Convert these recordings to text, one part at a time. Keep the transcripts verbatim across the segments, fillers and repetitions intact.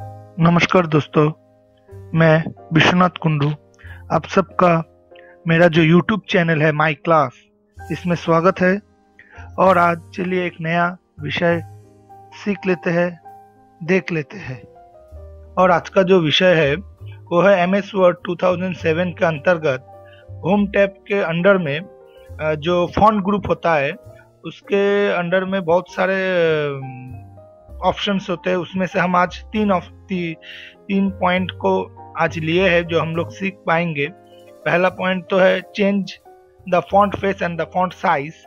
नमस्कार दोस्तों, मैं विश्वनाथ कुंडू आप सबका मेरा जो यूट्यूब चैनल है माई क्लास, इसमें स्वागत है। और आज चलिए एक नया विषय सीख लेते हैं, देख लेते हैं। और आज का जो विषय है वो है एम एस वर्ड दो हज़ार सात के अंतर्गत होम टैब के अंडर में जो फॉन्ट ग्रुप होता है उसके अंडर में बहुत सारे ऑप्शंस होते हैं। उसमें से हम आज तीन ऑफ ती, तीन पॉइंट को आज लिए हैं जो हम लोग सीख पाएंगे। पहला पॉइंट तो है change the font face and the font size.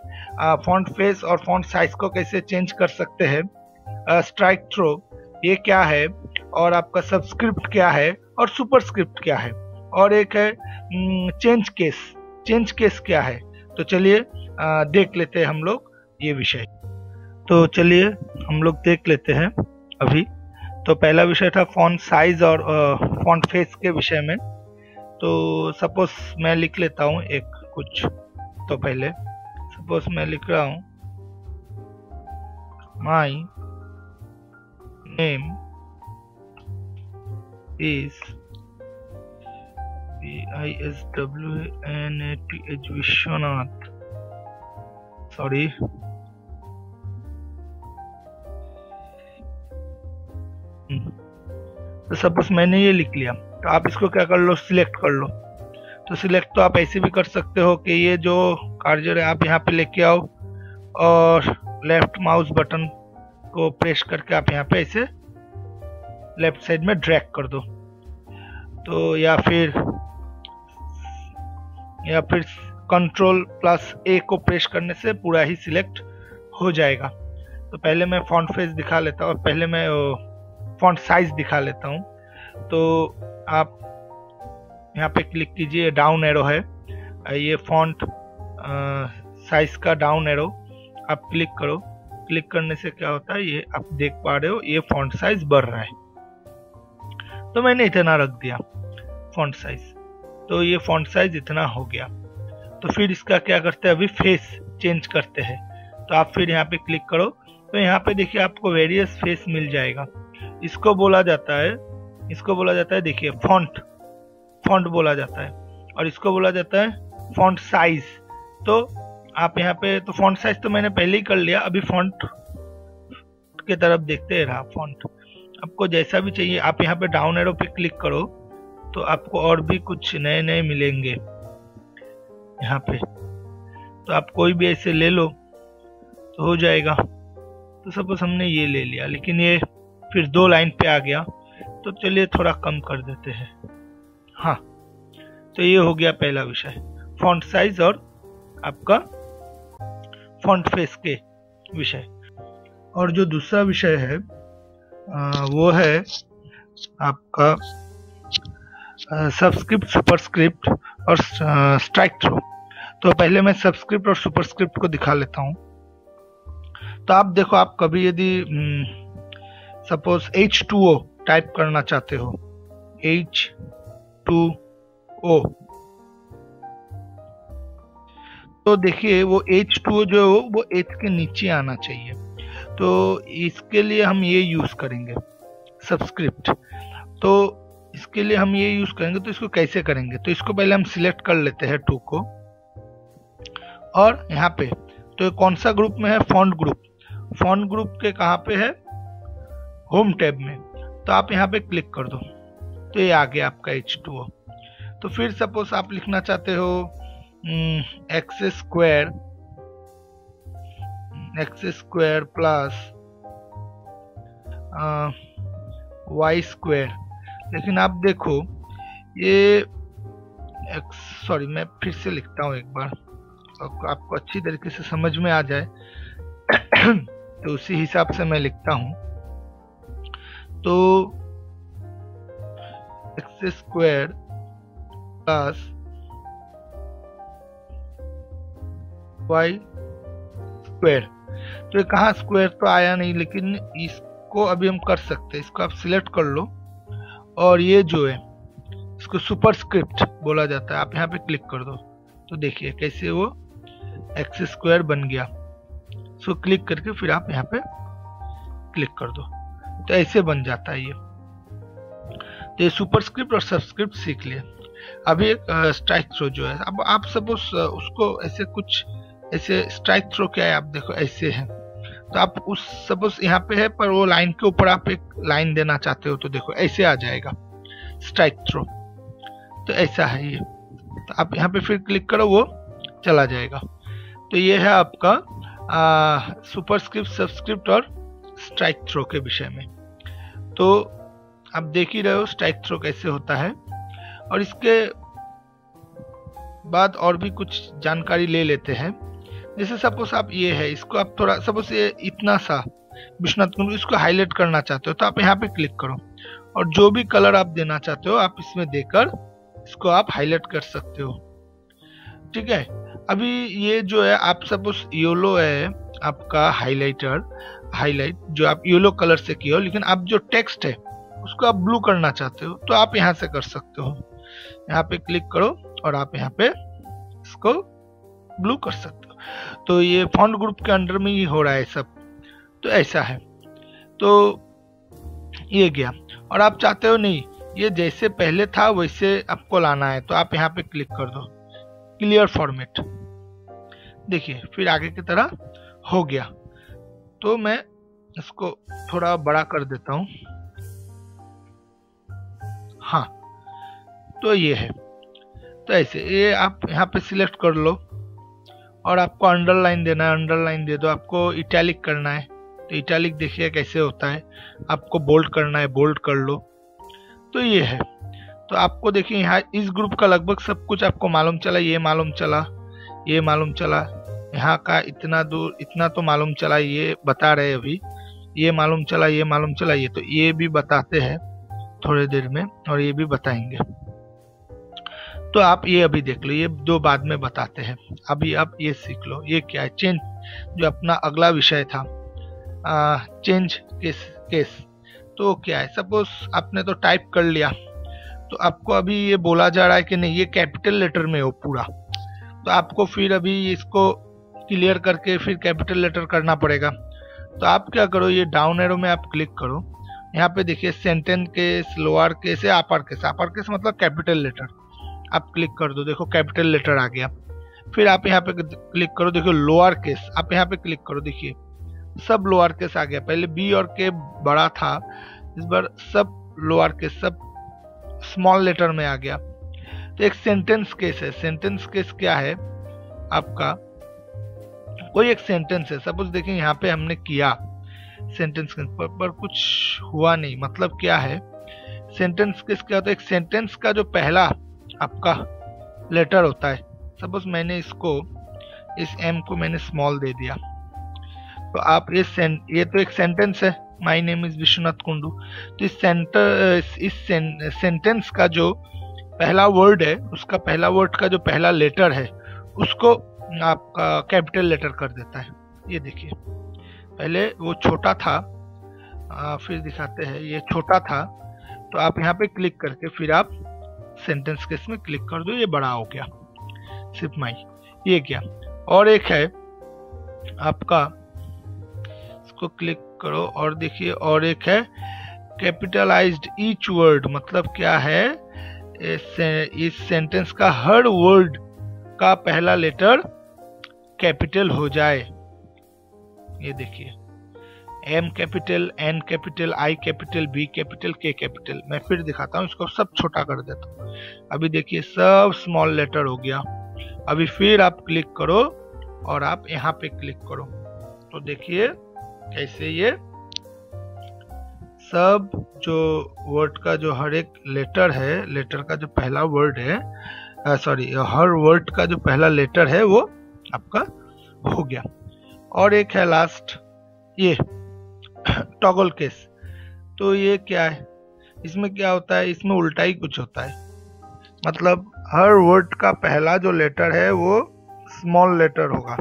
Font face और फॉन्ट साइज को कैसे चेंज कर सकते हैं। स्ट्राइक थ्रो ये क्या है, और आपका सबस्क्रिप्ट क्या है और सुपरस्क्रिप्ट क्या है। और एक है चेंज केस। चेंज केस क्या है, तो चलिए देख लेते हैं हम लोग ये विषय। तो चलिए हम लोग देख लेते हैं अभी। तो पहला विषय था फॉन्ट साइज और फॉन्ट फेस के विषय में। तो सपोज मैं लिख लेता हूँ एक कुछ। तो पहले सपोज मैं लिख रहा हूँ my name is V I S W N A T H Vishwanath sorry तो सपोज मैंने ये लिख लिया। तो आप इसको क्या कर लो, सिलेक्ट कर लो। तो सिलेक्ट तो आप ऐसे भी कर सकते हो कि ये जो कर्सर है आप यहाँ पे लेके आओ और लेफ्ट माउस बटन को प्रेस करके आप यहाँ पे ऐसे लेफ्ट साइड में ड्रैग कर दो। तो या फिर या फिर कंट्रोल प्लस ए को प्रेस करने से पूरा ही सिलेक्ट हो जाएगा। तो पहले मैं फॉन्ट फेस दिखा लेता हूँ और पहले मैं फॉन्ट साइज दिखा लेता हूँ। तो आप यहाँ पे क्लिक कीजिए, डाउन एरो है, ये फॉन्ट साइज का डाउन एरो आप क्लिक करो। क्लिक करने से क्या होता है, ये आप देख पा रहे हो, ये फॉन्ट साइज बढ़ रहा है। तो मैंने इतना रख दिया फॉन्ट साइज। तो ये फॉन्ट साइज इतना हो गया। तो फिर इसका क्या करते हैं, अभी फेस चेंज करते हैं। तो आप फिर यहाँ पे क्लिक करो। तो यहाँ पे देखिए आपको वेरियस फेस मिल जाएगा। इसको बोला जाता है इसको बोला जाता है देखिए फॉन्ट फॉन्ट बोला जाता है, और इसको बोला जाता है फॉन्ट साइज। तो आप यहाँ पे तो फॉन्ट साइज तो मैंने पहले ही कर लिया। अभी फॉन्ट के तरफ देखते रहा। फॉन्ट आपको जैसा भी चाहिए, आप यहाँ पे डाउन एरो पे क्लिक करो तो आपको और भी कुछ नए नए मिलेंगे यहाँ पे। तो आप कोई भी ऐसे ले लो तो हो जाएगा। तो सपोज हमने ये ले लिया, लेकिन ये फिर दो लाइन पे आ गया। तो चलिए थोड़ा कम कर देते हैं। हाँ, तो ये हो गया पहला विषय फॉन्ट साइज और आपका फॉन्ट फेस के विषय। और जो दूसरा विषय है आ, वो है आपका सबस्क्रिप्ट, सुपरस्क्रिप्ट और स्ट्राइक थ्रो। तो पहले मैं सबस्क्रिप्ट और सुपरस्क्रिप्ट को दिखा लेता हूँ। तो आप देखो, आप कभी यदि suppose H two O type करना चाहते हो, एच टू ओ, तो देखिए वो एच टू ओ जो है वो H के नीचे आना चाहिए। तो इसके लिए हम ये यूज करेंगे सबस्क्रिप्ट। तो इसके लिए हम ये यूज करेंगे। तो इसको कैसे करेंगे, तो इसको पहले हम सिलेक्ट कर लेते हैं टू को, और यहाँ पे तो कौन सा ग्रुप में है, फॉन्ट ग्रुप। फॉन्ट ग्रुप के कहाँ पे है, होम टैब में। तो आप यहाँ पे क्लिक कर दो। तो ये आ गया आपका एच टू ओ। तो फिर सपोज आप लिखना चाहते हो x square x square plus y square. लेकिन आप देखो ये एक्स सॉरी मैं फिर से लिखता हूँ एक बार, तो आपको अच्छी तरीके से समझ में आ जाए तो उसी हिसाब से मैं लिखता हूँ। तो x square plus y square. तो ये कहाँ स्क्वायर तो आया नहीं, लेकिन इसको अभी हम कर सकते हैं। इसको आप सिलेक्ट कर लो, और ये जो है इसको सुपरस्क्रिप्ट बोला जाता है। आप यहाँ पे क्लिक कर दो तो देखिए कैसे वो एक्स स्क्वायर बन गया। इसको क्लिक करके फिर आप यहाँ पे क्लिक कर दो तो ऐसे बन जाता है ये। ये सुपरस्क्रिप्ट और सबस्क्रिप्ट सीख लिए। अभी एक स्ट्राइक थ्रो जो है, अब आप सपोज उसको ऐसे कुछ ऐसे स्ट्राइक थ्रो क्या है, आप देखो ऐसे है, तो आप उस सपोज यहाँ पे है पर वो लाइन के ऊपर आप एक लाइन देना चाहते हो तो देखो ऐसे आ जाएगा स्ट्राइक थ्रो, तो ऐसा है ये, तो आप यहाँ पे फिर क्लिक करो वो चला जाएगा। तो ये है आपका सुपरस्क्रिप्ट सबस्क्रिप्ट और स्ट्राइक थ्रो के विषय में। तो आप देख ही रहे हो स्ट्राइक थ्रो कैसे होता है, और इसके बाद और भी कुछ जानकारी ले लेते हैं। जैसे सपोज आप ये है, इसको आप थोड़ा सपोज ये इतना सा विश्वनाथ कुंडू, इसको हाईलाइट करना चाहते हो तो आप यहाँ पे क्लिक करो और जो भी कलर आप देना चाहते हो आप इसमें देकर इसको आप हाईलाइट कर सकते हो। ठीक है, अभी ये जो है आप सपोज योलो है आपका हाईलाइटर, हाईलाइट जो आप योलो कलर से किया हो, लेकिन आप जो टेक्स्ट है उसको आप ब्लू करना चाहते हो तो आप यहाँ से कर सकते हो, यहाँ पे क्लिक करो और आप यहाँ पे इसको ब्लू कर सकते हो। तो ये फॉन्ट ग्रुप के अंडर में ही हो रहा है सब, तो ऐसा है। तो ये गया, और आप चाहते हो नहीं ये जैसे पहले था वैसे आपको लाना है तो आप यहाँ पे क्लिक कर दो क्लियर फॉर्मेट, देखिए फिर आगे की तरह हो गया। तो मैं इसको थोड़ा बड़ा कर देता हूँ, हाँ तो ये है। तो ऐसे ये आप यहाँ पे सिलेक्ट कर लो और आपको अंडरलाइन देना है अंडरलाइन दे दो, आपको इटैलिक करना है तो इटैलिक देखिए कैसे होता है, आपको बोल्ड करना है बोल्ड कर लो। तो ये है, तो आपको देखिए यहाँ इस ग्रुप का लगभग सब कुछ आपको मालूम चला, ये मालूम चला ये मालूम चला, यहाँ का इतना दूर इतना तो मालूम चला, ये बता रहे अभी ये मालूम चला ये मालूम चला ये, तो ये भी बताते हैं थोड़ी देर में और ये भी बताएंगे। तो आप ये अभी देख लो, ये दो बाद में बताते हैं, अभी आप ये सीख लो। ये क्या है चेंज, जो अपना अगला विषय था आ, चेंज केस केस तो क्या है, सपोज आपने तो टाइप कर लिया तो आपको अभी ये बोला जा रहा है कि नहीं ये कैपिटल लेटर में हो पूरा, तो आपको फिर अभी इसको क्लियर करके फिर कैपिटल लेटर करना पड़ेगा। तो आप क्या करो, ये डाउन एरो में आप क्लिक करो, यहाँ पे देखिए सेंटेंस केस लोअर केस या अपर केस, अपर केस मतलब कैपिटल लेटर, आप क्लिक कर दो देखो कैपिटल लेटर आ गया। फिर आप यहाँ पे क्लिक करो देखो लोअर केस, आप यहाँ पे क्लिक करो देखिए सब लोअर केस आ गया, पहले बी और के बड़ा था इस बार सब लोअर केस सब स्मॉल लेटर में आ गया। तो एक सेंटेंस केस है, सेंटेंस केस क्या है आपका, कोई एक सेंटेंस है सपोज देखिए यहाँ पे हमने किया सेंटेंस केस पर, पर कुछ हुआ नहीं, मतलब क्या है सेंटेंस केस क्या होता है, एक सेंटेंस का जो पहला आपका लेटर होता है, सपोज मैंने इसको इस एम को मैंने स्मॉल दे दिया तो आप ये ये तो एक सेंटेंस है my name is Vishwanath Kundu, तो इस सेंटर इस सेंटेंस का जो पहला वर्ड है उसका पहला वर्ड का जो पहला लेटर है उसको आपका कैपिटल लेटर कर देता है। ये देखिए पहले वो छोटा था आ, फिर दिखाते हैं ये छोटा था, तो आप यहाँ पे क्लिक करके फिर आप सेंटेंस केस में क्लिक कर दो, ये बड़ा हो गया सिर्फ माई, ये क्या। और एक है आपका को क्लिक करो और देखिए, और एक है कैपिटलाइज्ड ईच वर्ड, मतलब क्या है इस सेंटेंस का हर वर्ड का पहला लेटर कैपिटल हो जाए। ये देखिए M capital N capital I capital B capital K capital, मैं फिर दिखाता हूँ इसको सब छोटा कर देता हूँ, अभी देखिए सब स्मॉल लेटर हो गया। अभी फिर आप क्लिक करो और आप यहाँ पे क्लिक करो तो देखिए कैसे ये सब जो वर्ड का जो हर एक लेटर है, लेटर का जो पहला वर्ड है सॉरी हर वर्ड का जो पहला लेटर है वो आपका हो गया। और एक है लास्ट ये टॉगल केस, तो ये क्या है इसमें क्या होता है, इसमें उल्टा ही कुछ होता है, मतलब हर वर्ड का पहला जो लेटर है वो स्मॉल लेटर होगा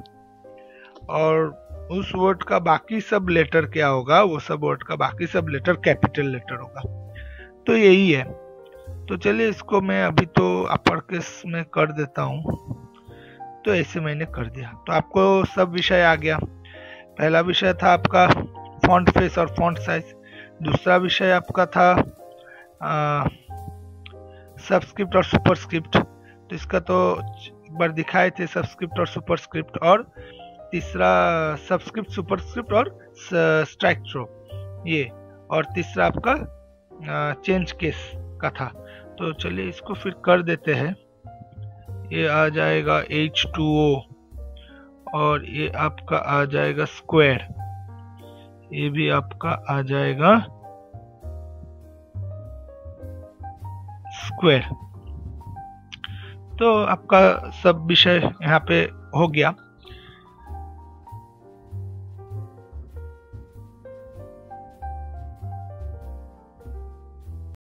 और उस वर्ड का बाकी सब लेटर क्या होगा, वो सब वर्ड का बाकी सब लेटर कैपिटल लेटर होगा। तो यही है, तो चलिए इसको मैं अभी तो अपर केस में कर देता हूँ, तो ऐसे मैंने कर दिया। तो आपको सब विषय आ गया, पहला विषय था आपका फॉन्ट फेस और फॉन्ट साइज, दूसरा विषय आपका था सबस्क्रिप्ट और सुपरस्क्रिप्ट, तो इसका तो एक बार दिखाए थे सबस्क्रिप्ट और सुपरस्क्रिप्ट, और तीसरा सबस्क्रिप्ट सुपरस्क्रिप्ट और स्ट्राइक थ्रो ये, और तीसरा आपका चेंज केस का था। तो चलिए इसको फिर कर देते हैं। ये आ जाएगा एच टू ओ और ये आपका आ जाएगा स्क्वायर, ये भी आपका आ जाएगा स्क्वायर। तो आपका सब विषय यहाँ पे हो गया।